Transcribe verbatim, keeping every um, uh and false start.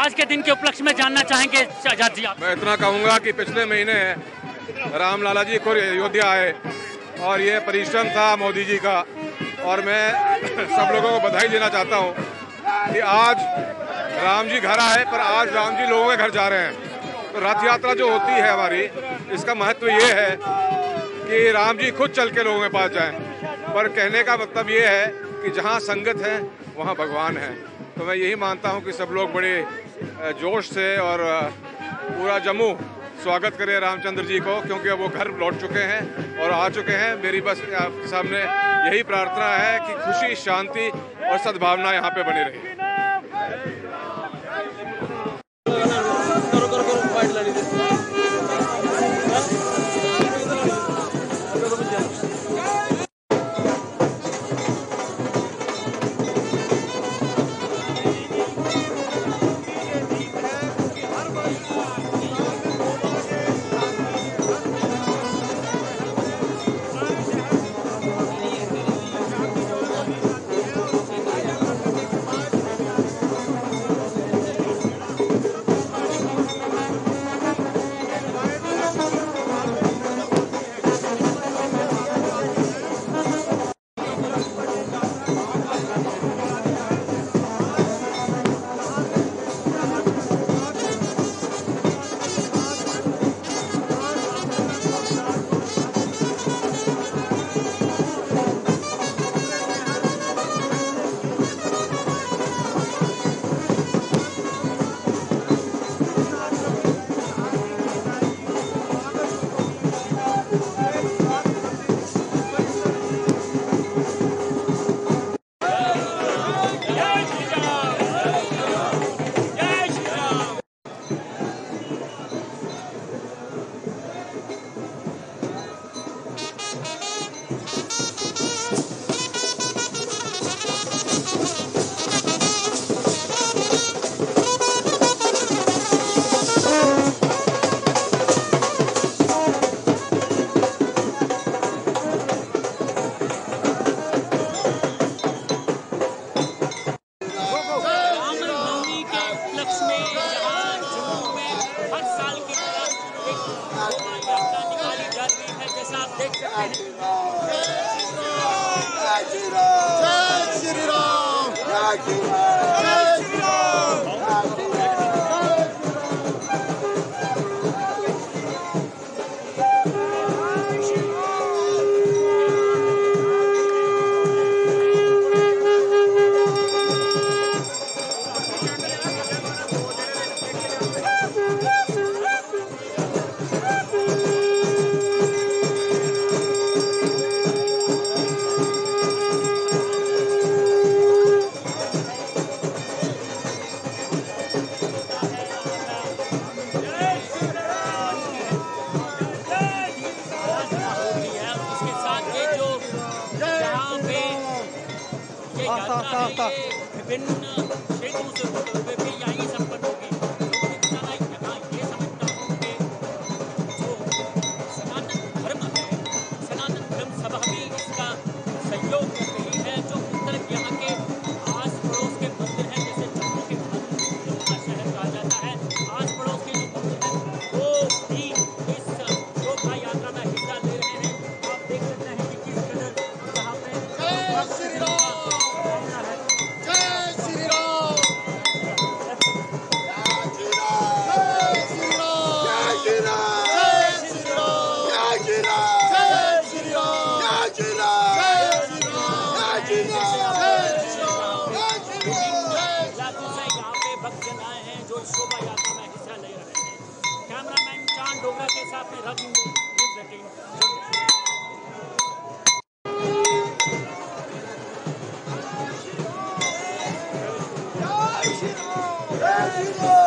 आज के दिन के उपलक्ष्य में जानना चाहेंगे आजाद जी आप। मैं इतना कहूँगा कि पिछले महीने राम लाला जी को अयोध्या आए और ये परिश्रम था मोदी जी का, और मैं सब लोगों को बधाई देना चाहता हूँ कि आज राम जी घर आए, पर आज राम जी लोगों के घर जा रहे हैं। तो रथ यात्रा जो होती है हमारी, इसका महत्व ये है कि राम जी खुद चल के लोगों के पास जाएँ। पर कहने का मतलब ये है कि जहाँ संगत है वहाँ भगवान है। तो मैं यही मानता हूँ कि सब लोग बड़े जोश से और पूरा जम्मू स्वागत करे रामचंद्र जी को, क्योंकि वो घर लौट चुके हैं और आ चुके हैं। मेरी बस आपके सामने यही प्रार्थना है कि खुशी, शांति और सद्भावना यहाँ पे बनी रहे। Let's go!